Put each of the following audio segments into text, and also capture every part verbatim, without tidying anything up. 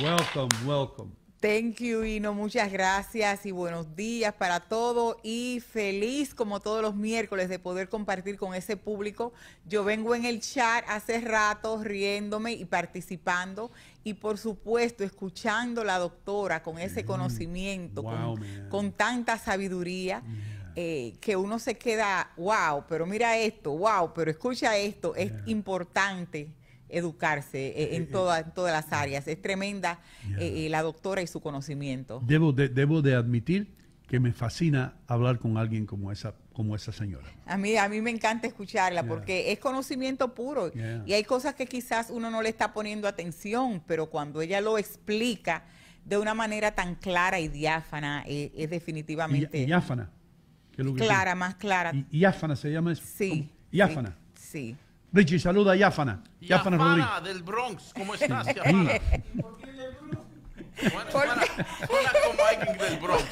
Welcome, welcome. Thank you, Ino. Muchas gracias y buenos días para todo y feliz como todos los miércoles de poder compartir con ese público. Yo vengo en el chat hace rato riéndome y participando y por supuesto escuchando a la doctora con ese conocimiento, wow, con, con tanta sabiduría. Yeah. Eh, que uno se queda, wow, pero mira esto, wow, pero escucha esto, es yeah. importante educarse eh, en, toda, en todas las áreas, es tremenda yeah. eh, la doctora y su conocimiento. Debo de, debo de admitir que me fascina hablar con alguien como esa, como esa señora. A mí, a mí me encanta escucharla yeah. porque es conocimiento puro yeah. y hay cosas que quizás uno no le está poniendo atención, pero cuando ella lo explica de una manera tan clara y diáfana, eh, es definitivamente... Y, y diáfana. Clara, más clara. Y Yafana se llama eso. Sí. Yafana. Sí. Richie, saluda a Yafana. Yafana, Yafana del Bronx. ¿Cómo estás, Yafana? ¿Por qué del Bronx? Bueno, suena, suena como alguien del Bronx.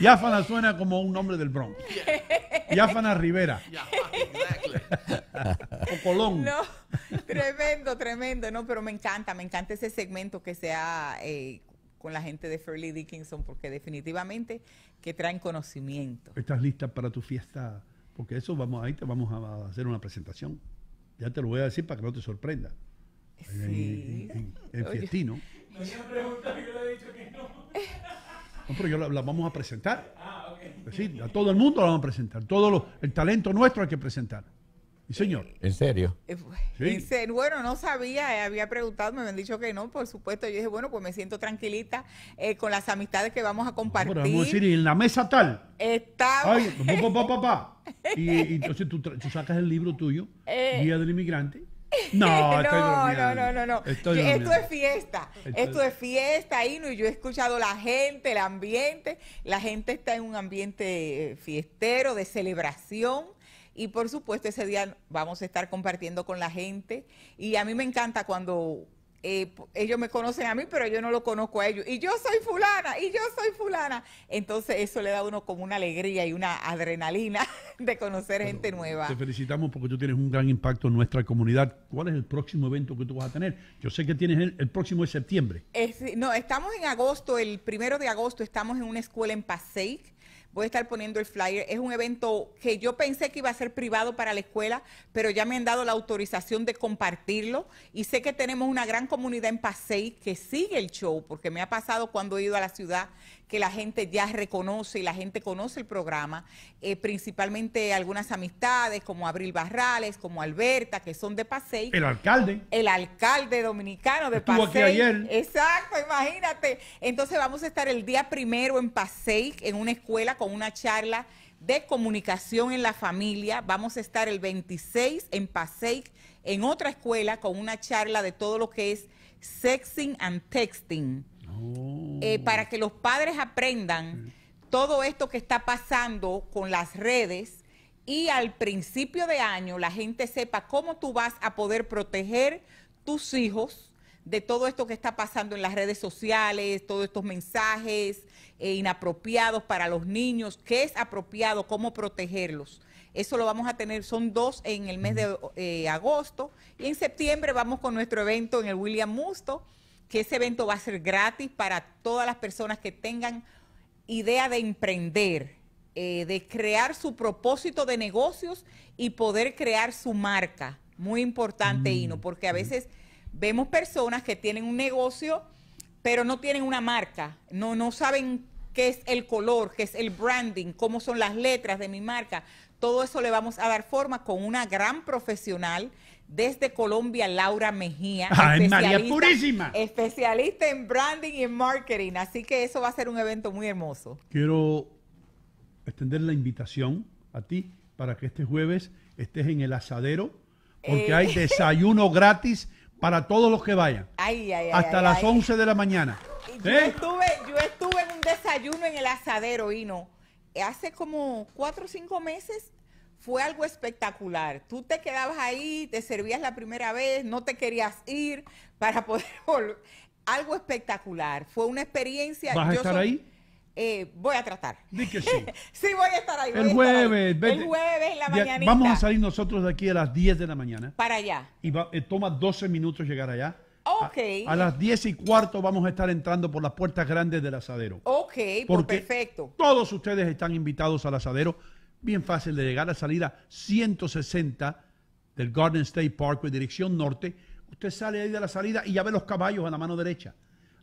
Yafana suena como un nombre del Bronx. Yeah. Yafana Rivera. Yeah, exactly. O Colón. No, tremendo, tremendo. No, pero me encanta, me encanta ese segmento que sea... Eh, con la gente de Fairleigh Dickinson, porque definitivamente que traen conocimiento. ¿Estás lista para tu fiesta? Porque eso vamos, ahí te vamos a hacer una presentación. Ya te lo voy a decir para que no te sorprenda. Sí. En, en, en fiestino. No me han preguntado, yo le he dicho que no. No, pero yo la, la vamos a presentar. Ah, ok. Sí, a todo el mundo la vamos a presentar. Todo lo, el talento nuestro hay que presentar. Sí, señor. ¿En serio? Sí. Bueno, no sabía, eh, había preguntado, me habían dicho que no, por supuesto. Yo dije, bueno, pues me siento tranquilita eh, con las amistades que vamos a compartir. Bueno, vamos a decir, en la mesa tal. Está. Ay, pa, pa, pa, pa. Y, y entonces tú, tú sacas el libro tuyo, eh. Guía del Inmigrante. No, no, no, no, no, no. Esto es fiesta, estoy esto es fiesta, Ino, y yo he escuchado la gente, el ambiente. La gente está en un ambiente fiestero, de celebración. Y por supuesto ese día vamos a estar compartiendo con la gente y a mí me encanta cuando eh, ellos me conocen a mí pero yo no lo conozco a ellos y yo soy fulana y yo soy fulana, entonces eso le da a uno como una alegría y una adrenalina de conocer bueno, gente nueva. Te felicitamos porque tú tienes un gran impacto en nuestra comunidad. ¿Cuál es el próximo evento que tú vas a tener? Yo sé que tienes el, el próximo de septiembre. Es, no, estamos en agosto, el primero de agosto estamos en una escuela en Passaic. Voy a estar poniendo el flyer. Es un evento que yo pensé que iba a ser privado para la escuela, pero ya me han dado la autorización de compartirlo. Y sé que tenemos una gran comunidad en Passaic que sigue el show, porque me ha pasado cuando he ido a la ciudad que la gente ya reconoce y la gente conoce el programa. Eh, principalmente algunas amistades como Abril Barrales, como Alberta, que son de Passaic. El alcalde. El alcalde dominicano de Passaic. Estuvo aquí ayer. Exacto, imagínate. Entonces vamos a estar el día primero en Passaic, en una escuela con una charla de comunicación en la familia. Vamos a estar el veintiséis en Passaic, en otra escuela, con una charla de todo lo que es sexting and texting. Oh. Eh, para que los padres aprendan todo esto que está pasando con las redes y al principio de año la gente sepa cómo tú vas a poder proteger tus hijos de todo esto que está pasando en las redes sociales, todos estos mensajes eh, inapropiados para los niños, qué es apropiado, cómo protegerlos. Eso lo vamos a tener, son dos en el mes de eh, agosto, y en septiembre vamos con nuestro evento en el William Musto, que ese evento va a ser gratis para todas las personas que tengan idea de emprender, eh, de crear su propósito de negocios y poder crear su marca. Muy importante, mm. Ino, porque a veces... Vemos personas que tienen un negocio, pero no tienen una marca, no, no saben qué es el color, qué es el branding, cómo son las letras de mi marca. Todo eso le vamos a dar forma con una gran profesional desde Colombia, Laura Mejía. ¡Ay, María Purísima! Especialista en branding y en marketing, así que eso va a ser un evento muy hermoso. Quiero extender la invitación a ti para que este jueves estés en el asadero, porque eh. hay desayuno gratis para todos los que vayan, ay, ay, hasta ay, las ay. once de la mañana. Yo, ¿Eh? estuve, yo estuve en un desayuno en el asadero, Ino, hace como cuatro o cinco meses, fue algo espectacular. Tú te quedabas ahí, te servías la primera vez, no te querías ir para poder volver. Algo espectacular, fue una experiencia. ¿Vas a yo estar soy, ahí? Eh, voy a tratar. Dí que sí. Sí, voy a estar ahí. El jueves. Ahí. Vete. El jueves en la mañanita. Vamos a salir nosotros de aquí a las diez de la mañana. Para allá. Y va, eh, toma doce minutos llegar allá. Oh, Ok. A, a las diez y cuarto vamos a estar entrando por las puertas grandes del asadero. Ok, porque perfecto. Todos ustedes están invitados al asadero. Bien fácil de llegar a salida ciento sesenta del Garden State Parkway, dirección norte. Usted sale ahí de la salida y ya ve los caballos a la mano derecha.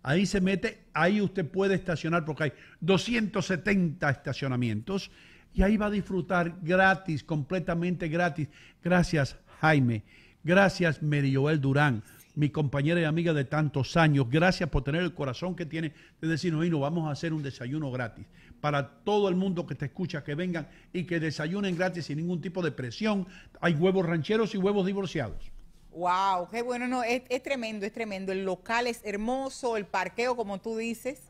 Ahí se mete, ahí usted puede estacionar porque hay doscientos setenta estacionamientos y ahí va a disfrutar gratis, completamente gratis. Gracias, Jaime. Gracias, Mary Joel Durán, mi compañera y amiga de tantos años. Gracias por tener el corazón que tiene de decirnos, Ino, vamos a hacer un desayuno gratis para todo el mundo que te escucha, que vengan y que desayunen gratis sin ningún tipo de presión. Hay huevos rancheros y huevos divorciados. Wow, qué bueno, no, es, es tremendo, es tremendo. El local es hermoso, el parqueo, como tú dices,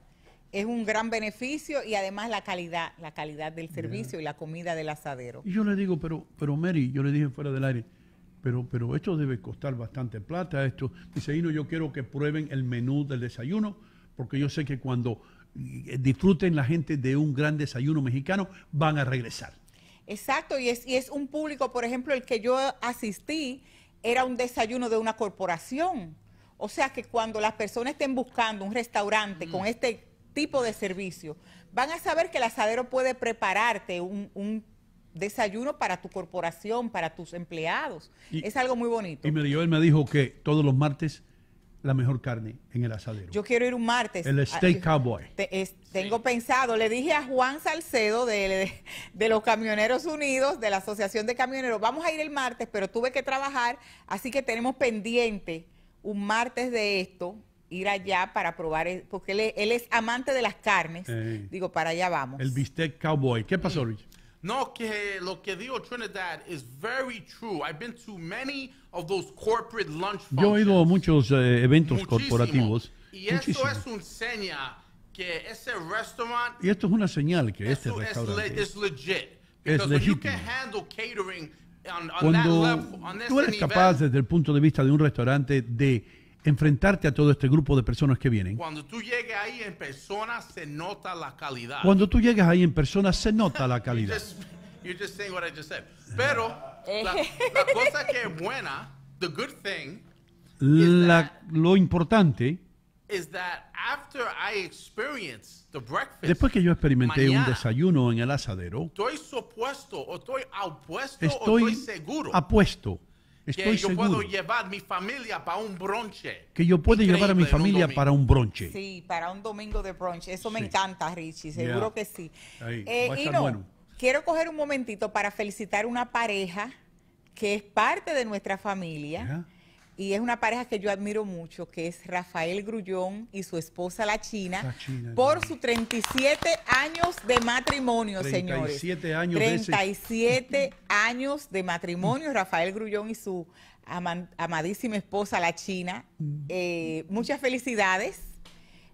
es un gran beneficio y además la calidad, la calidad del servicio yeah. y la comida del asadero. Y yo le digo, pero, pero Mary, yo le dije fuera del aire, pero, pero esto debe costar bastante plata, esto. Dice, Ino, yo quiero que prueben el menú del desayuno, porque yo sé que cuando disfruten la gente de un gran desayuno mexicano, van a regresar. Exacto, y es, y es un público, por ejemplo, el que yo asistí, era un desayuno de una corporación. O sea que cuando las personas estén buscando un restaurante mm. con este tipo de servicio, van a saber que el asadero puede prepararte un, un desayuno para tu corporación, para tus empleados. Y, es algo muy bonito. Y él me dijo que todos los martes la mejor carne en el asadero. Yo quiero ir un martes. El Steak Cowboy. Te, es, tengo sí. pensado, le dije a Juan Salcedo de, de, de los Camioneros Unidos, de la Asociación de Camioneros, vamos a ir el martes, pero tuve que trabajar, así que tenemos pendiente un martes de esto, ir allá para probar, el, porque él es, él es amante de las carnes. Eh, Digo, para allá vamos. El Bistec Cowboy. ¿Qué pasó, Luis? No, que lo que dijo Trinidad is very true. I've been to many of those corporate lunch functions. Yo he ido a muchos eh, eventos Muchísimo. corporativos. Y Muchísimo. Eso es un señal que ese restaurante... Y esto es una señal que este restaurante es, es legit. Es legítimo. Cuando tú eres capaz desde el punto de vista de un restaurante de enfrentarte a todo este grupo de personas que vienen. Cuando tú llegas ahí en persona, se nota la calidad. Cuando tú llegas ahí en persona, se nota la calidad. You're just saying what I just said. Pero la, la cosa que es buena, the good thing, la, that, lo importante is that after I experienced the breakfast, después que yo experimenté mañana, un desayuno en el asadero, estoy supuesto o estoy apuesto estoy o estoy seguro. Apuesto. Estoy que yo seguro. puedo llevar mi familia para un bronche. Que yo puedo Increíble, llevar a mi familia para un bronche. Sí, para un domingo de bronche. Eso sí. me encanta, Richie, seguro yeah. que sí. Ahí, eh, y no, bueno. quiero coger un momentito para felicitar una pareja que es parte de nuestra familia. Yeah. Y es una pareja que yo admiro mucho, que es Rafael Grullón y su esposa La China, La China por Dios. sus treinta y siete años de matrimonio, treinta y siete señores. treinta y siete años. treinta y siete años de matrimonio, Rafael Grullón y su ama amadísima esposa La China. Eh, muchas felicidades.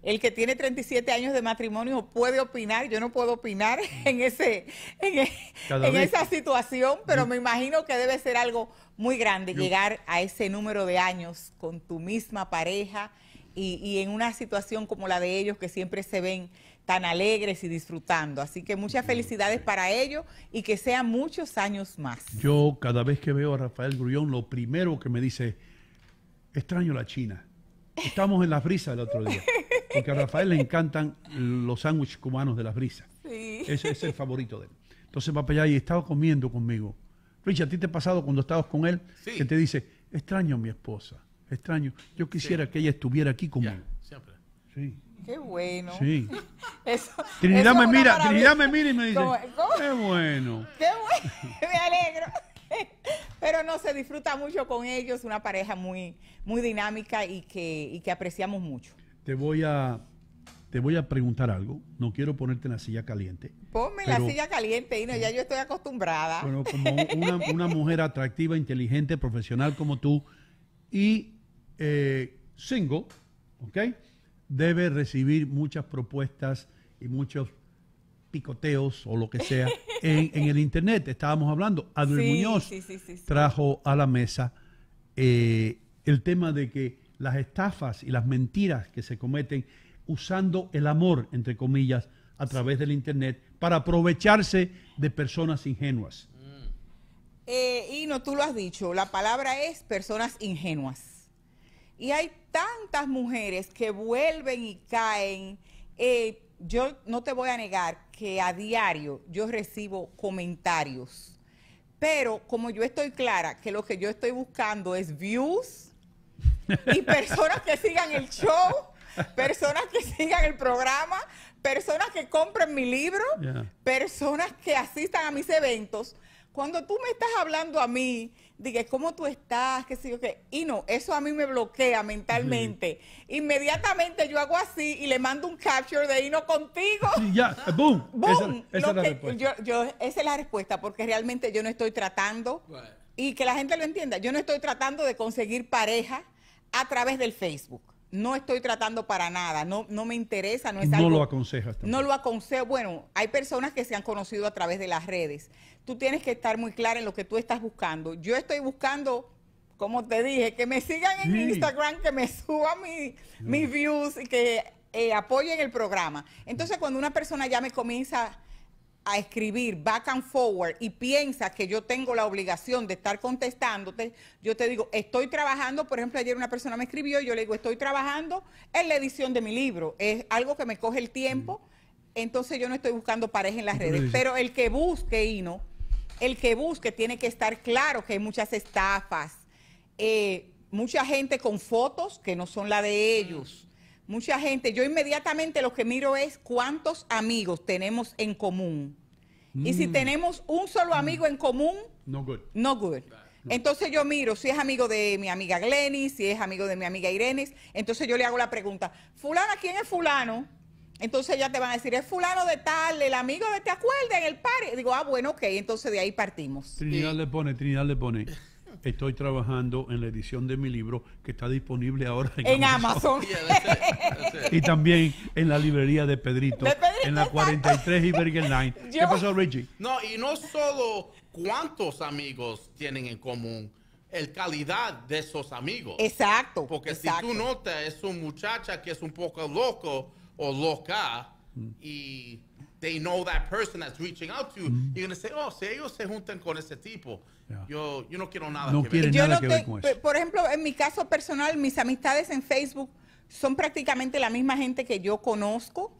El que tiene treinta y siete años de matrimonio puede opinar, yo no puedo opinar en ese en, en esa situación, pero me imagino que debe ser algo muy grande yo, llegar a ese número de años con tu misma pareja y, y en una situación como la de ellos que siempre se ven tan alegres y disfrutando. Así que muchas felicidades okay. para ellos y que sean muchos años más. Yo cada vez que veo a Rafael Grullón, lo primero que me dice, extraño La China. Estamos en Las Brisas el otro día, porque a Rafael le encantan los sándwiches cubanos de Las Brisas. Sí. Ese es el favorito de él. Entonces va para allá y estaba comiendo conmigo. Richie, ¿a ti te ha pasado cuando estabas con él sí. que te dice, extraño a mi esposa, extraño, yo quisiera sí. que ella estuviera aquí conmigo? Ya, siempre. Sí. Qué bueno. Sí. Eso, Trinidad, eso me mira, Trinidad me mira y me dice, ¿Cómo? ¿Cómo? qué bueno. Qué bueno, me alegro. Pero no, se disfruta mucho con ellos, una pareja muy, muy dinámica y que, y que apreciamos mucho. Te voy a, te voy a preguntar algo, no quiero ponerte en la silla caliente. Ponme en la silla caliente, Ino, ya yo estoy acostumbrada. Bueno, como una, una mujer atractiva, inteligente, profesional como tú y eh, single, ¿ok? Debe recibir muchas propuestas y muchos picoteos o lo que sea en, en el internet. Estábamos hablando, Adler sí, Muñoz sí, sí, sí, sí. trajo a la mesa eh, el tema de que las estafas y las mentiras que se cometen usando el amor, entre comillas, a través sí. del internet para aprovecharse de personas ingenuas. Eh, y no, tú lo has dicho, la palabra es personas ingenuas. Y hay tantas mujeres que vuelven y caen. Eh, yo no te voy a negar que a diario yo recibo comentarios. Pero como yo estoy clara que lo que yo estoy buscando es views y personas que sigan el show, personas que sigan el programa, personas que compren mi libro, yeah. personas que asistan a mis eventos. Cuando tú me estás hablando a mí, dije, ¿cómo tú estás? ¿Qué sé yo qué? Y no, eso a mí me bloquea mentalmente. Mm. Inmediatamente yo hago así y le mando un capture de Ino contigo. Sí, ya, boom. Boom. Esa, esa es la que, respuesta. Yo, yo, esa es la respuesta, porque realmente yo no estoy tratando, right. y que la gente lo entienda, yo no estoy tratando de conseguir pareja a través del Facebook. No estoy tratando para nada, no, no me interesa, no es algo... No lo aconsejas tampoco. No lo aconsejo. Bueno, hay personas que se han conocido a través de las redes. Tú tienes que estar muy clara en lo que tú estás buscando. Yo estoy buscando, como te dije, que me sigan en sí. Instagram, que me suban mi, no. mis views y que eh, apoyen el programa. Entonces, cuando una persona ya me comienza a escribir back and forward y piensa que yo tengo la obligación de estar contestándote, yo te digo, estoy trabajando, por ejemplo, ayer una persona me escribió y yo le digo, estoy trabajando en la edición de mi libro, es algo que me coge el tiempo, entonces yo no estoy buscando pareja en las redes, pero el que busque, Ino, el que busque tiene que estar claro que hay muchas estafas, eh, mucha gente con fotos que no son la de ellos, mucha gente, yo inmediatamente lo que miro es cuántos amigos tenemos en común. Mm. Y si tenemos un solo amigo en común, no good. No good. No. Entonces yo miro si es amigo de mi amiga Glenny, si es amigo de mi amiga Irene. Entonces yo le hago la pregunta, fulana, ¿quién es fulano? Entonces ya te van a decir, es fulano de tal, el amigo de te acuerdas en el party. Digo, ah, bueno, ok, entonces de ahí partimos. Trinidad sí. le pone, Trinidad le pone. Estoy trabajando en la edición de mi libro que está disponible ahora en, en Amazon. Amazon. Y también en la librería de Pedrito, de Pedrito en la cuarenta y tres y Bergen Line. ¿Qué pasó, Richie? No, y no solo cuántos amigos tienen en común, el calidad de esos amigos. Exacto. Porque exacto. si tú notas, es una muchacha que es un poco loco o loca mm. y they know that person that's reaching out to you, mm. you're going to say, oh, si ellos se juntan con ese tipo, yeah. yo, yo no quiero nada no que ver, yo nada no que te, ver con eso. Por ejemplo, en mi caso personal, mis amistades en Facebook son prácticamente la misma gente que yo conozco,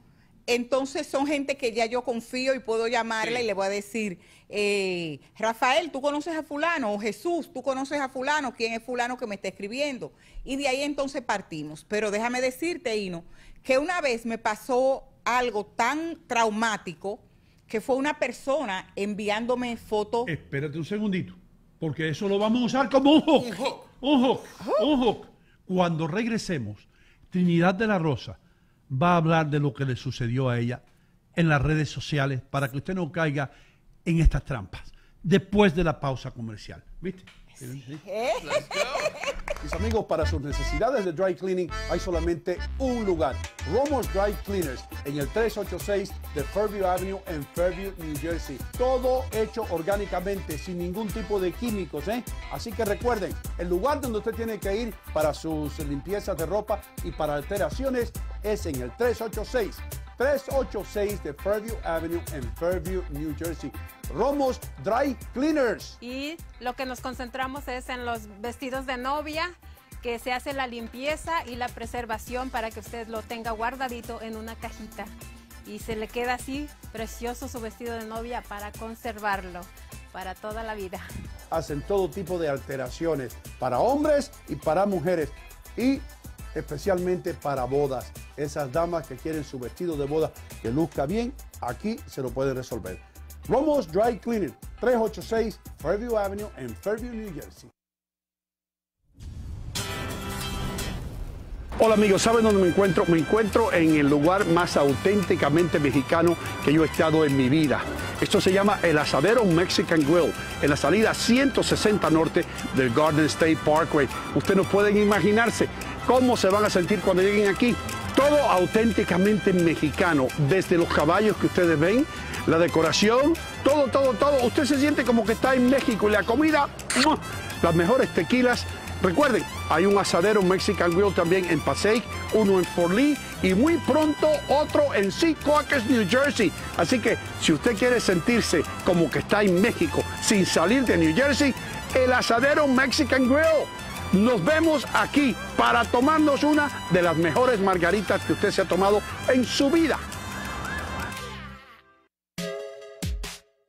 entonces son gente que ya yo confío y puedo llamarla sí. y le voy a decir, eh, Rafael, tú conoces a fulano, o Jesús, tú conoces a fulano, ¿quién es fulano que me está escribiendo? Y de ahí entonces partimos. Pero déjame decirte, Ino, que una vez me pasó algo tan traumático que fue una persona enviándome fotos. Espérate un segundito, porque eso lo vamos a usar como un hook. Un hook, un hook. Un hook. Cuando regresemos, Trinidad de la Rosa va a hablar de lo que le sucedió a ella en las redes sociales para que usted no caiga en estas trampas. Después de la pausa comercial. ¿Viste? Sí. ¿Sí? Let's go. Mis amigos, para sus necesidades de dry cleaning hay solamente un lugar, Romo's Dry Cleaners, en el tres ochenta y seis de Fairview Avenue en Fairview, New Jersey. Todo hecho orgánicamente, sin ningún tipo de químicos, ¿eh? Así que recuerden, el lugar donde usted tiene que ir para sus limpiezas de ropa y para alteraciones es en el tres ochenta y seis. tres ochenta y seis de Fairview Avenue en Fairview, New Jersey. Romo's Dry Cleaners. Y lo que nos concentramos es en los vestidos de novia, que se hace la limpieza y la preservación para que usted lo tenga guardadito en una cajita. Y se le queda así precioso su vestido de novia para conservarlo para toda la vida. Hacen todo tipo de alteraciones para hombres y para mujeres. Y especialmente para bodas. Esas damas que quieren su vestido de boda que luzca bien, aquí se lo puede resolver. Romo's Dry Cleaning, tres ochenta y seis Fairview Avenue en Fairview, New Jersey. Hola amigos, ¿saben dónde me encuentro? Me encuentro en el lugar más auténticamente mexicano que yo he estado en mi vida. Esto se llama el Asadero Mexican Grill, en la salida ciento sesenta norte del Garden State Parkway. Ustedes no pueden imaginarse cómo se van a sentir cuando lleguen aquí. Todo auténticamente mexicano, desde los caballos que ustedes ven, la decoración, todo, todo, todo. Usted se siente como que está en México y la comida, ¡mua! Las mejores tequilas. Recuerden, hay un asadero Mexican Grill también en Passaic, uno en Fairleigh y muy pronto otro en Seacockers, New Jersey. Así que si usted quiere sentirse como que está en México sin salir de New Jersey, el asadero Mexican Grill. Nos vemos aquí para tomarnos una de las mejores margaritas que usted se ha tomado en su vida.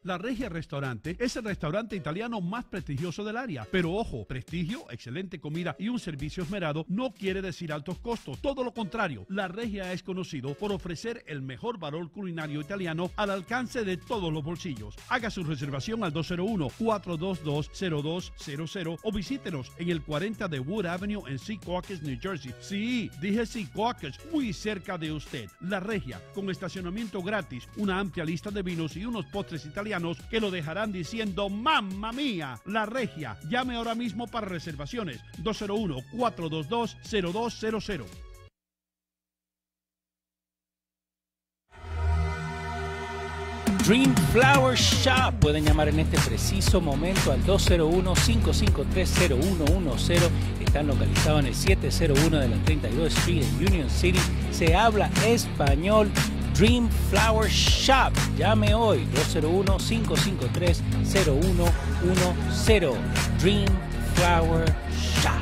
La Regia Restaurante es el restaurante italiano más prestigioso del área. Pero ojo, prestigio, excelente comida y un servicio esmerado no quiere decir altos costos. Todo lo contrario, La Regia es conocido por ofrecer el mejor valor culinario italiano al alcance de todos los bolsillos. Haga su reservación al dos cero uno, cuatro dos dos, cero dos cero cero o visítenos en el cuarenta de Wood Avenue en Secaucus, New Jersey. Sí, dije Secaucus, muy cerca de usted. La Regia, con estacionamiento gratis, una amplia lista de vinos y unos postres italianos que lo dejarán diciendo ¡mamma mía! La Regia. Llame ahora mismo para reservaciones. dos cero uno, cuatro dos dos, cero dos cero cero. Dream Flower Shop. Pueden llamar en este preciso momento al dos cero uno, cinco cinco tres, cero uno uno cero. Están localizados en el siete cero uno de la treinta y dos Street en Union City. Se habla español. Dream Flower Shop. Llame hoy dos cero uno, cinco cinco tres, cero uno uno cero. Dream Flower Shop.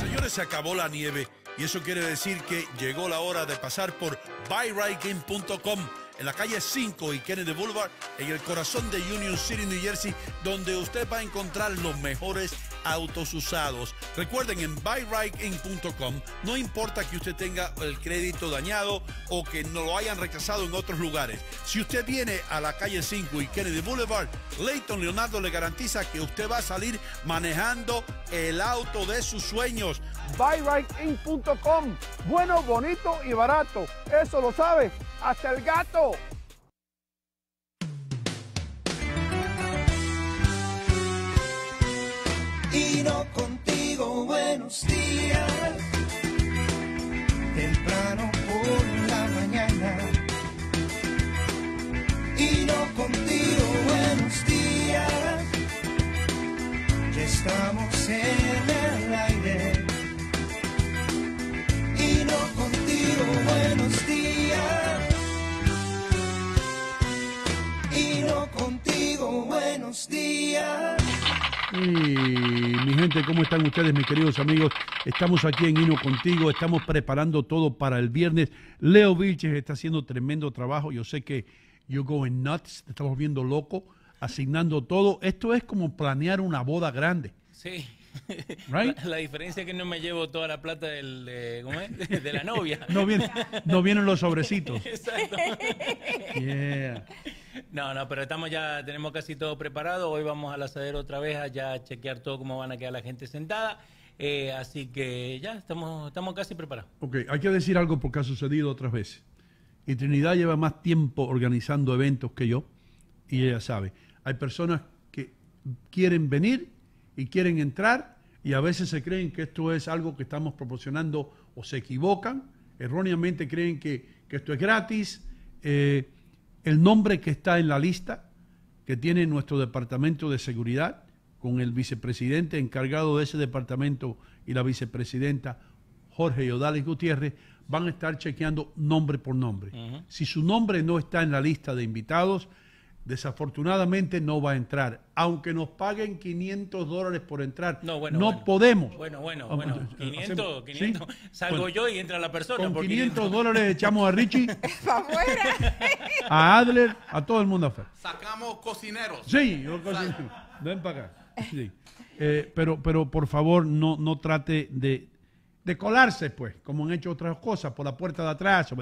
Señores, se acabó la nieve y eso quiere decir que llegó la hora de pasar por buy ride game punto com. En la calle cinco y Kennedy Boulevard, en el corazón de Union City, New Jersey, donde usted va a encontrar los mejores autos usados. Recuerden, en buy ride game punto com, no importa que usted tenga el crédito dañado o que no lo hayan rechazado en otros lugares. Si usted viene a la calle cinco y Kennedy Boulevard, Leighton Leonardo le garantiza que usted va a salir manejando el auto de sus sueños. buy ride game punto com, bueno, bonito y barato. Eso lo sabe hasta el gato. Ino contigo, buenos días. Temprano por la mañana. Ino contigo, buenos días. Ya estamos en el aire. Ino contigo, buenos días. Ino contigo, buenos días. Y mi gente, ¿cómo están ustedes, mis queridos amigos? Estamos aquí en Ino Contigo, estamos preparando todo para el viernes. Leo Vilches está haciendo tremendo trabajo. Yo sé que you're going nuts, te estamos viendo loco, asignando todo. Esto es como planear una boda grande. Sí. Right? La, la diferencia es que no me llevo toda la plata del, de, ¿cómo es? De la novia. No, viene, no vienen los sobrecitos. Exacto. Yeah. No, no, pero estamos ya, tenemos casi todo preparado. Hoy vamos al asadero otra vez a ya chequear todo cómo van a quedar la gente sentada. Eh, así que ya estamos, estamos casi preparados. Ok, hay que decir algo porque ha sucedido otras veces. Y Trinidad lleva más tiempo organizando eventos que yo y ella sabe. Hay personas que quieren venir y quieren entrar y a veces se creen que esto es algo que estamos proporcionando o se equivocan, erróneamente creen que, que esto es gratis. Eh, el nombre que está en la lista que tiene nuestro departamento de seguridad con el vicepresidente encargado de ese departamento y la vicepresidenta Jorge Yodales Gutiérrez van a estar chequeando nombre por nombre. Uh-huh. Si su nombre no está en la lista de invitados, desafortunadamente no va a entrar, aunque nos paguen quinientos dólares por entrar. No, bueno, no bueno. podemos. Bueno, bueno, bueno. quinientos, quinientos. ¿Sí? Salgo bueno, yo y entra la persona. Con por quinientos dólares echamos a Richie, a Adler, a todo el mundo afuera. Sacamos cocineros. Sí, los cocineros. Ven para acá. Sí. Eh, pero, pero por favor, no, no trate de, de colarse, pues, como han hecho otras cosas, por la puerta de atrás.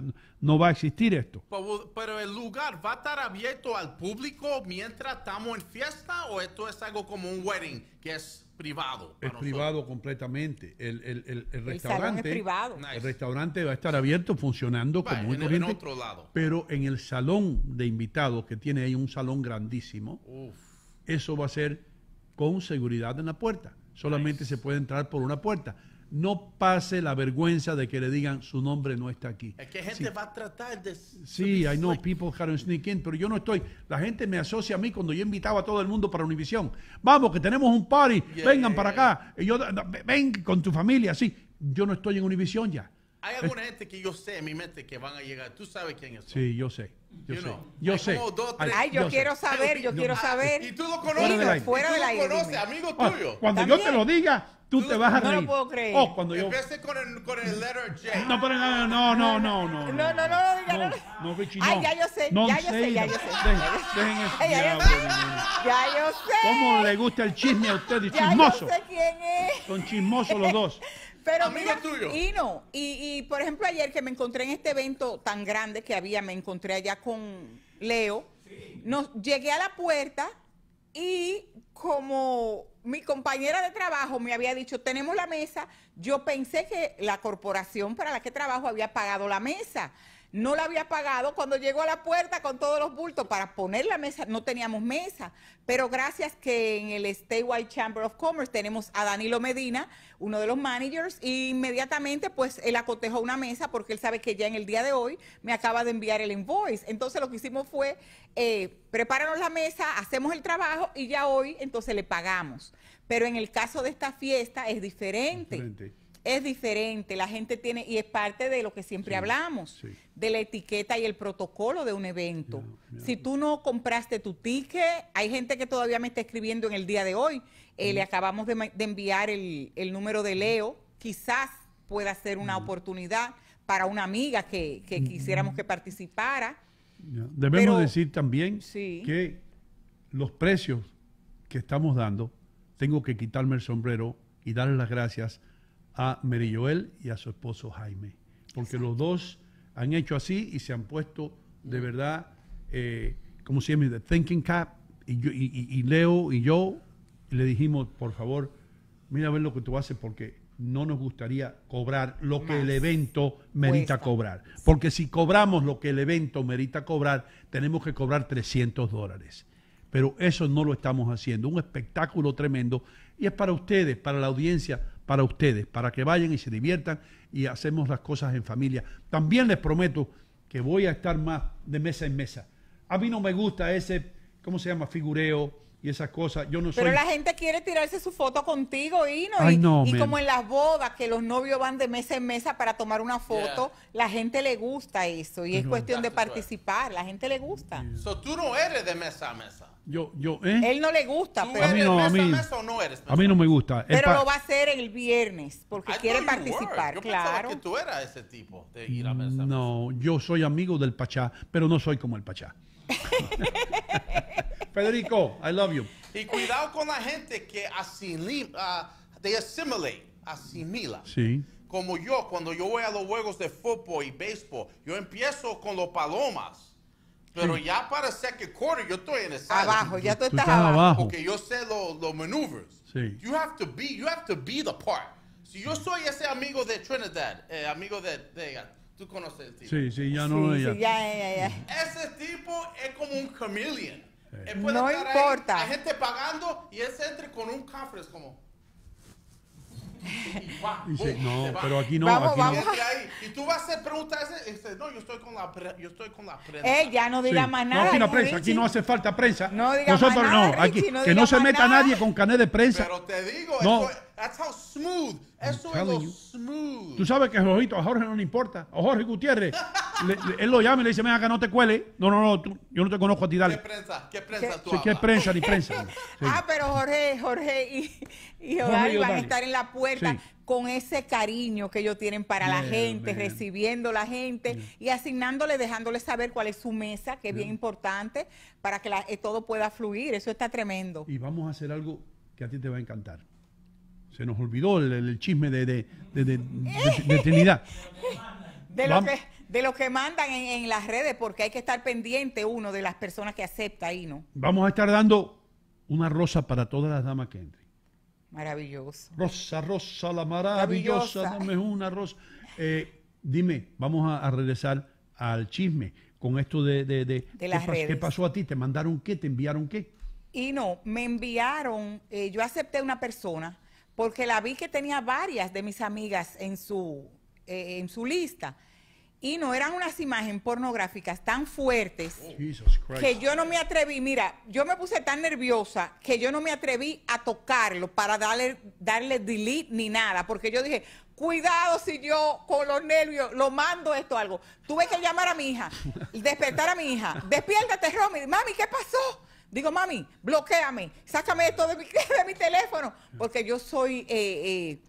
No va a existir esto. Pero, pero el lugar va a estar abierto al público mientras estamos en fiesta, ¿o esto es algo como un wedding que es privado? Es nosotros? Privado completamente. El, el, el, el restaurante, el es privado. Nice. El restaurante va a estar abierto, funcionando bueno, como un corriente, en otro lado. Pero en el salón de invitados, que tiene ahí un salón grandísimo, uf, eso va a ser con seguridad en la puerta. Solamente nice. Se puede entrar por una puerta. No pase la vergüenza de que le digan su nombre no está aquí. Es que gente sí. va a tratar de... Sí, I know, people can't sneak in, pero yo no estoy... La gente me asocia a mí cuando yo invitaba a todo el mundo para Univisión. Vamos, que tenemos un party, yeah. vengan para acá. Y yo, ven con tu familia, sí. Yo no estoy en Univisión ya. Hay alguna gente que yo sé en mi mente que van a llegar. Tú sabes quién es. Sí, yo sé. Yo you sé. Know. Yo sé. Dos, tres, ay, yo, yo quiero sé. saber, yo no. quiero saber. Y tú lo conoces. Fuera, fuera del aire. Tú lo conoces, amigo tuyo. Cuando ¿También? yo te lo diga, tú, tú te vas a reír. No lo puedo creer. Oh, cuando yo... Empiece con el, con el letter J. No, pero no, no, no, no, no. No, no, no, no, no, no, no. No, Richie, no. Ay, ya yo sé, ya yo sé, ya yo sé. Dejen eso. Ya yo sé. ¿Cómo le gusta el chisme a ustedes? Chismoso. Ya yo sé quién es. Son chismosos los dos. Pero amigo tuyo. Y no, y, y por ejemplo ayer que me encontré en este evento tan grande que había, me encontré allá con Leo, sí. Nos, llegué a la puerta y como mi compañera de trabajo me había dicho, tenemos la mesa, yo pensé que la corporación para la que trabajo había pagado la mesa. No la había pagado, cuando llegó a la puerta con todos los bultos para poner la mesa, no teníamos mesa, pero gracias que en el Statewide Chamber of Commerce tenemos a Danilo Medina, uno de los managers, e inmediatamente pues él acotejó una mesa porque él sabe que ya en el día de hoy me acaba de enviar el invoice, entonces lo que hicimos fue, eh, prepáranos la mesa, hacemos el trabajo y ya hoy entonces le pagamos, pero en el caso de esta fiesta es diferente. diferente. Es diferente, la gente tiene, y es parte de lo que siempre sí, hablamos, sí. de la etiqueta y el protocolo de un evento. Yeah, yeah. Si tú no compraste tu ticket, hay gente que todavía me está escribiendo en el día de hoy, eh, mm. le acabamos de, de enviar el, el número de Leo, quizás pueda ser una mm. oportunidad para una amiga que, que mm. quisiéramos que participara. Yeah. Debemos pero, decir también sí. que los precios que estamos dando, tengo que quitarme el sombrero y darle las gracias a Mary Joel y a su esposo Jaime, porque exacto. los dos han hecho así y se han puesto de verdad, eh, como se llama, the thinking cap, y, yo, y, y Leo y yo y le dijimos, por favor, mira a ver lo que tú haces, porque no nos gustaría cobrar lo más que el evento merita cuesta. cobrar, porque si cobramos lo que el evento merita cobrar, tenemos que cobrar trescientos dólares. Pero eso no lo estamos haciendo, un espectáculo tremendo, y es para ustedes, para la audiencia, para ustedes, para que vayan y se diviertan y hacemos las cosas en familia. También les prometo que voy a estar más de mesa en mesa. A mí no me gusta ese, ¿cómo se llama? Figureo y esas cosas. Yo no soy... Pero la gente quiere tirarse su foto contigo, Ino. Ay, y, no, y como en las bodas, que los novios van de mesa en mesa para tomar una foto, yeah. la gente le gusta eso y pero es cuestión de participar. La gente le gusta. Yeah. So, tú no eres de mesa a mesa. Yo, yo, ¿eh? Él no le gusta. Pero a mí no, a mí, mesa, o no eres a mí no me gusta. Pero lo va a hacer el viernes porque I quiere participar, yo claro. que tú eras ese tipo de ir a mesa. No, mesa. Yo soy amigo del Pachá, pero no soy como el Pachá. Federico, I love you. Y cuidado con la gente que asimila, uh, they assimilate, asimila. Sí. Como yo, cuando yo voy a los juegos de fútbol y béisbol, yo empiezo con los palomas. Pero sí. ya para el second quarter, yo estoy en el salón. Abajo, ya tú estás, tú estás abajo. abajo. Porque yo sé los lo maneuvers. Sí. You have to be, you have to be the part. Si yo soy ese amigo de Trinidad, eh, amigo de, de, tú conoces el tipo. Sí, sí, ya no. Sí, ya. Sí, ya, ya, ya. Ese tipo es como un chameleon. Sí. Él puede no estar importa. Ahí, hay gente pagando y él se entra con un conference como... Y va, y dice, boom, no, pero aquí no, vamos, aquí vamos. No. Y tú vas a hacer preguntas, y dices, no, yo estoy con la, pre yo estoy con la prensa. Eh, ya no diga sí. más nada. No, aquí, la prensa, aquí no hace falta prensa. No diga Nosotros más nada, no, aquí, Richie, no que no se meta nada. nadie con cané de prensa. Pero te digo, no. eso, that's how smooth. Eso es lo smooth. Tú sabes que a Jorge no le importa. A Jorge Gutiérrez, le, le, él lo llama y le dice, ven acá, no te cuele. No, no, no, tú, yo no te conozco a ti, dale. ¿Qué prensa? ¿Qué prensa ¿Qué? tú sí, hablas? ¿Qué prensa ni prensa? Sí. Ah, pero Jorge, Jorge y, y Jorge van a estar en la puerta sí. con ese cariño que ellos tienen para bien, la gente, bien. recibiendo la gente bien. y asignándole, dejándole saber cuál es su mesa, que es bien, bien importante, para que la, todo pueda fluir. Eso está tremendo. Y vamos a hacer algo que a ti te va a encantar. Se nos olvidó el, el chisme de, de, de, de, de, de Trinidad. De lo, que, de lo que mandan en, en las redes, porque hay que estar pendiente uno de las personas que acepta ahí, ¿no? Vamos a estar dando una rosa para todas las damas que entren. Maravilloso. Rosa, rosa, la maravillosa, maravillosa. dame una rosa. Eh, dime, vamos a, a regresar al chisme con esto de... de, de, de las redes. ¿Qué pasó a ti? ¿Te mandaron qué? ¿Te enviaron qué? Y no, me enviaron, eh, yo acepté una persona... porque la vi que tenía varias de mis amigas en su, eh, en su lista Y no, eran unas imágenes pornográficas tan fuertes que yo no me atreví, mira, yo me puse tan nerviosa que yo no me atreví a tocarlo para darle, darle delete ni nada, porque yo dije, cuidado si yo con los nervios lo mando esto a algo. Tuve que llamar a mi hija, despertar a mi hija, despiértate, Romy, mami, ¿qué pasó? Digo, mami, bloquéame, sácame esto de mi, de mi teléfono, porque yo soy... Eh, eh,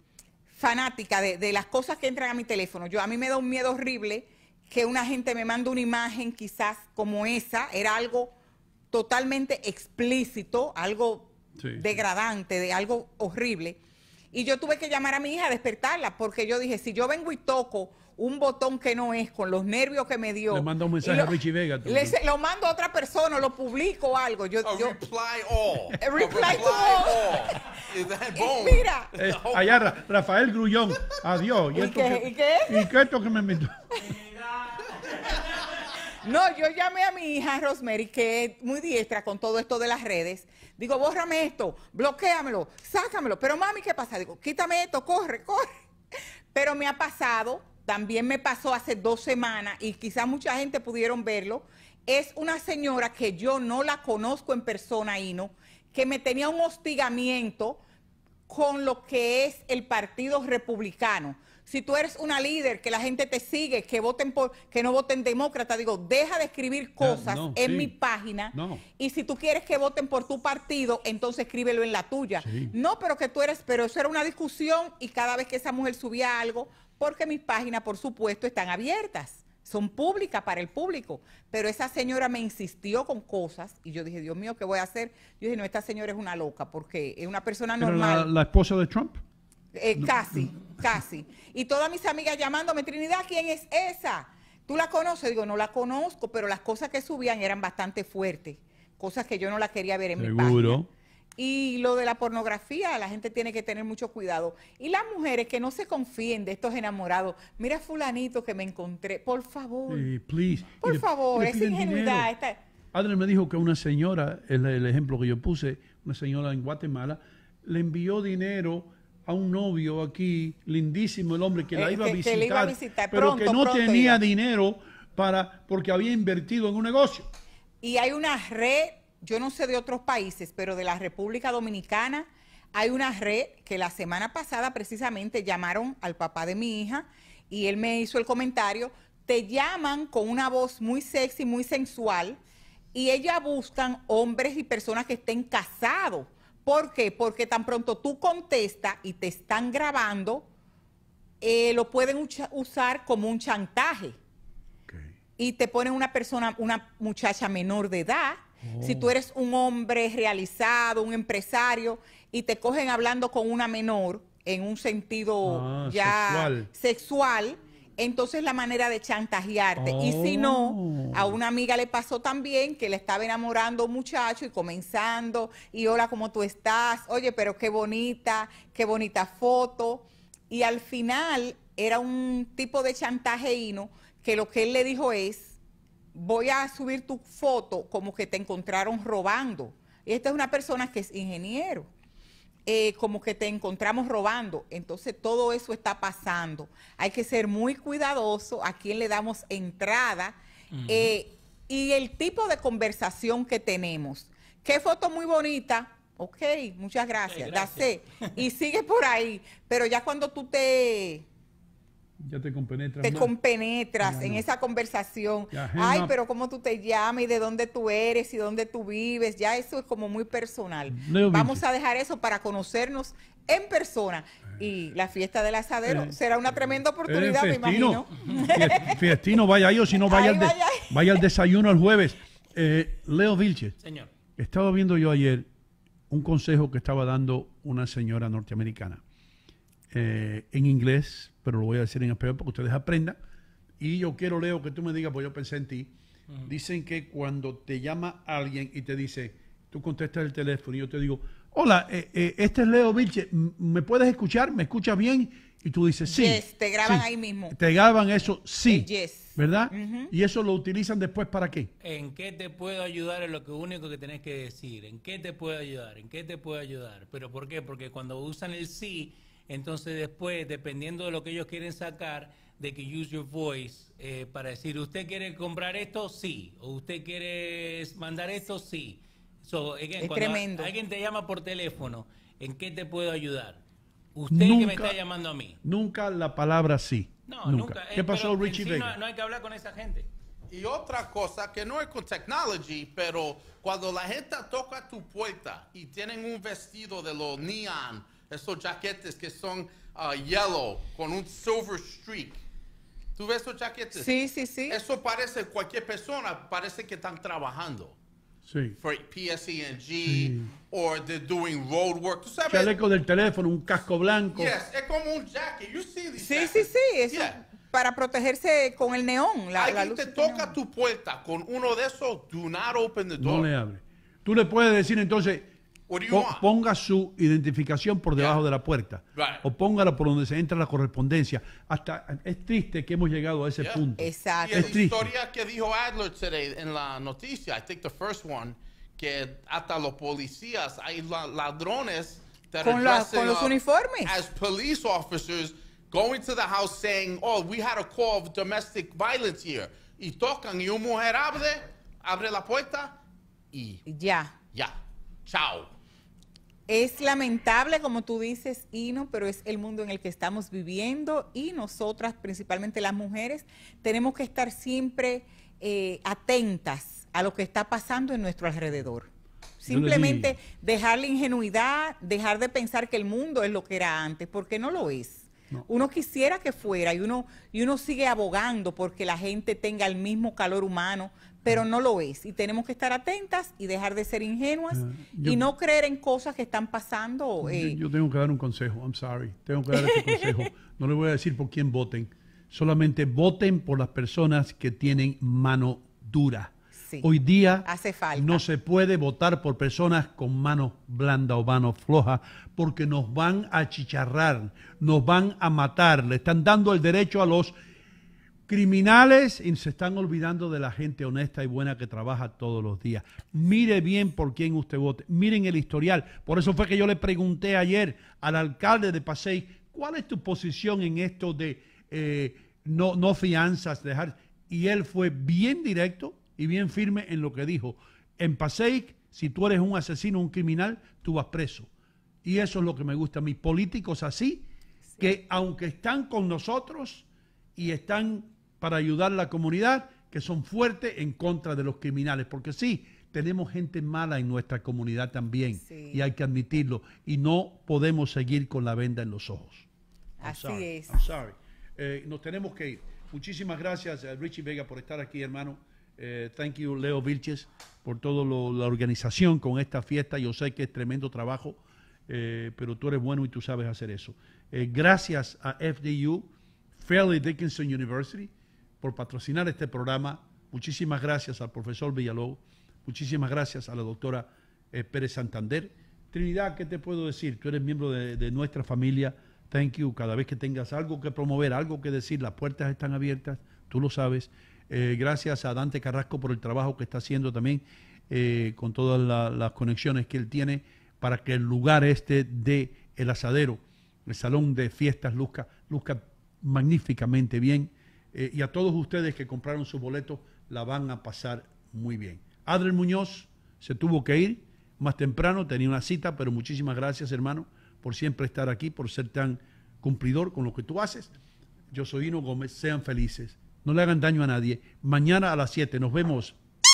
fanática de, de las cosas que entran a mi teléfono. Yo, a mí me da un miedo horrible que una gente me mande una imagen quizás como esa, era algo totalmente explícito, algo sí, degradante, de algo horrible. Y yo tuve que llamar a mi hija a despertarla, porque yo dije, si yo vengo y toco un botón que no es, con los nervios que me dio... Le mando un mensaje lo, a Richie Vega. Le, lo mando a otra persona, lo publico o algo. Yo, yo, reply all. Reply, reply to all. all. Mira. Eh, allá Ra Rafael Grullón. Adiós. ¿Y, ¿Y, esto qué, que, ¿y qué es? ¿Y qué esto que me metió? No, yo llamé a mi hija Rosemary, que es muy diestra con todo esto de las redes. Digo, bórrame esto, bloquéamelo, sácamelo. Pero mami, ¿qué pasa? Digo, quítame esto, corre, corre. Pero me ha pasado... También me pasó hace dos semanas y quizás mucha gente pudieron verlo. Es una señora que yo no la conozco en persona, Ino, que me tenía un hostigamiento con lo que es el Partido Republicano. Si tú eres una líder, que la gente te sigue, que voten por, que no voten demócrata, digo, deja de escribir cosas no, no, en sí. mi página. No. Y si tú quieres que voten por tu partido, entonces escríbelo en la tuya. Sí. No, pero que tú eres, pero eso era una discusión y cada vez que esa mujer subía algo... Porque mis páginas, por supuesto, están abiertas, son públicas para el público. Pero esa señora me insistió con cosas y yo dije, Dios mío, ¿qué voy a hacer? Yo dije, no, esta señora es una loca porque es una persona normal. ¿Pero la, la esposa de Trump? Eh, no. Casi, casi. Y todas mis amigas llamándome, Trinidad, ¿quién es esa? ¿Tú la conoces? Digo, no la conozco, pero las cosas que subían eran bastante fuertes, cosas que yo no las quería ver en Seguro. mi página. Seguro. Y lo de la pornografía, la gente tiene que tener mucho cuidado. Y las mujeres que no se confíen de estos enamorados. Mira fulanito que me encontré, por favor. Eh, please. Por le, favor, esa ingenuidad. Esta... Adler me dijo que una señora, el, el ejemplo que yo puse, una señora en Guatemala, le envió dinero a un novio aquí, lindísimo el hombre, que la eh, iba, que, a visitar, que le iba a visitar, pero pronto, que no pronto, tenía iba. dinero para porque había invertido en un negocio. Y hay una red... Yo no sé de otros países, pero de la República Dominicana hay una red que la semana pasada precisamente llamaron al papá de mi hija y él me hizo el comentario, te llaman con una voz muy sexy, muy sensual y ellas buscan hombres y personas que estén casados. ¿Por qué? Porque tan pronto tú contestas y te están grabando, eh, lo pueden usar como un chantaje. Okay. Y te ponen una persona, una muchacha menor de edad. Oh. Si tú eres un hombre realizado, un empresario, y te cogen hablando con una menor en un sentido ah, ya sexual. sexual, entonces la manera de chantajearte. Oh. Y si no, a una amiga le pasó también que le estaba enamorando a un muchacho y comenzando, y hola, ¿cómo tú estás? Oye, pero qué bonita, qué bonita foto. Y al final era un tipo de chantajeíno que lo que él le dijo es, voy a subir tu foto como que te encontraron robando. Y esta es una persona que es ingeniero, eh, como que te encontramos robando. Entonces todo eso está pasando. Hay que ser muy cuidadoso a quién le damos entrada uh-huh. eh, y el tipo de conversación que tenemos. Qué foto muy bonita. Ok, muchas gracias. Hey, gracias. Y sigue por ahí. Pero ya cuando tú te... Ya te compenetras. Te compenetras no. en esa conversación. Ay, pero cómo tú te llamas y de dónde tú eres y dónde tú vives. Ya eso es como muy personal. Leo Vamos Vilches. a dejar eso para conocernos en persona. Y la fiesta del asadero eh, será una tremenda oportunidad, me imagino. Fiestino, vaya ahí o si no, vaya, vaya. vaya al desayuno el jueves. Eh, Leo Vilches. Señor. Estaba viendo yo ayer un consejo que estaba dando una señora norteamericana. Eh, en inglés, pero lo voy a decir en español para que ustedes aprendan. Y yo quiero, Leo, que tú me digas, pues yo pensé en ti. Uh-huh. Dicen que cuando te llama alguien y te dice, tú contestas el teléfono y yo te digo, hola, eh, eh, este es Leo Vilches, ¿me puedes escuchar? ¿Me escuchas bien? Y tú dices, sí. Yes, te graban sí. ahí mismo. Te graban eso, sí. Yes. ¿Verdad? Uh-huh. ¿Y eso lo utilizan después para qué? ¿En qué te puedo ayudar? Es lo que único que tenés que decir. ¿En qué te puedo ayudar? ¿En qué te puedo ayudar? ¿Pero por qué? Porque cuando usan el sí... Entonces después, dependiendo de lo que ellos quieren sacar, de que use your voice, eh, para decir, ¿usted quiere comprar esto? Sí. ¿O usted quiere mandar esto? Sí. So, again, es cuando tremendo. Alguien te llama por teléfono, ¿en qué te puedo ayudar? Usted nunca, que me está llamando a mí. Nunca la palabra sí. No, nunca. nunca. ¿Qué pasó, pero, Richie sí, Vega? No, no hay que hablar con esa gente. Y otra cosa, que no es con technology, pero cuando la gente toca tu puerta y tienen un vestido de los neon, esos jaquetes que son uh, yellow, con un silver streak. ¿Tú ves esos jaquetes? Sí, sí, sí. Eso parece cualquier persona, parece que están trabajando. Sí. For P S E N G, sí. Or they're doing road work. ¿Tú sabes? Chaleco del teléfono, un casco blanco. Yes, es como un jacket. You see these sí, jackets. Sí, sí, sí. Yeah. Para protegerse con el neón. La, la luz te toca neón. Tu puerta con uno de esos, do not open the door. No le abre. Tú le puedes decir entonces, po, ponga su identificación por debajo yeah. de la puerta. Right. O póngala por donde se entra la correspondencia. Hasta es triste que hemos llegado a ese yeah. punto. Exacto. Y es la triste. Historia que dijo Adler today en la noticia, I think the first one, que hasta los policías, hay ladrones that con, la, con los uniformes. As police officers going to the house saying, oh, we had a call of domestic violence here. Y tocan, y una mujer abre, abre la puerta y... Ya. Ya. Chao. Es lamentable, como tú dices, Ino, pero es el mundo en el que estamos viviendo y nosotras, principalmente las mujeres, tenemos que estar siempre eh, atentas a lo que está pasando en nuestro alrededor. Simplemente dejar la ingenuidad, dejar de pensar que el mundo es lo que era antes, porque no lo es. No. Uno quisiera que fuera y uno, y uno sigue abogando porque la gente tenga el mismo calor humano, pero no lo es. Y tenemos que estar atentas y dejar de ser ingenuas uh, yo, y no creer en cosas que están pasando. Eh. Yo, yo tengo que dar un consejo, I'm sorry. Tengo que dar este consejo. No le voy a decir por quién voten. Solamente voten por las personas que tienen mano dura. Sí, hoy día hace falta. No se puede votar por personas con manos blandas o manos flojas porque nos van a achicharrar, nos van a matar, le están dando el derecho a los criminales y se están olvidando de la gente honesta y buena que trabaja todos los días. Mire bien por quién usted vote, miren el historial. Por eso fue que yo le pregunté ayer al alcalde de Pasey, ¿cuál es tu posición en esto de eh, no, no fianzas? Dejar? Y él fue bien directo y bien firme en lo que dijo. En Passaic, si tú eres un asesino, un criminal, tú vas preso. Y eso es lo que me gusta a mí. Políticos así, sí. que aunque están con nosotros y están para ayudar a la comunidad, que son fuertes en contra de los criminales. Porque sí, tenemos gente mala en nuestra comunidad también. Sí. Y hay que admitirlo. Y no podemos seguir con la venda en los ojos. Así I'm sorry. es. I'm sorry. Eh, nos tenemos que ir. Muchísimas gracias, Richie Vega, por estar aquí, hermano. Eh, thank you, Leo Vilches, por toda la organización con esta fiesta. Yo sé que es tremendo trabajo, eh, pero tú eres bueno y tú sabes hacer eso. Eh, gracias a F D U, Fairleigh Dickinson University, por patrocinar este programa. Muchísimas gracias al profesor Villalobos. Muchísimas gracias a la doctora eh, Pérez Santander. Trinidad, ¿qué te puedo decir? Tú eres miembro de, de nuestra familia. Thank you. Cada vez que tengas algo que promover, algo que decir, las puertas están abiertas, tú lo sabes. Eh, gracias a Dante Carrasco por el trabajo que está haciendo también eh, con todas la, las conexiones que él tiene para que el lugar este de El Asadero, el salón de fiestas, luzca, luzca magníficamente bien. Eh, y a todos ustedes que compraron sus boletos, la van a pasar muy bien. Adler Muñoz se tuvo que ir más temprano, tenía una cita, pero muchísimas gracias, hermano, por siempre estar aquí, por ser tan cumplidor con lo que tú haces. Yo soy Ino Gómez, sean felices. No le hagan daño a nadie. Mañana a las siete. Nos vemos.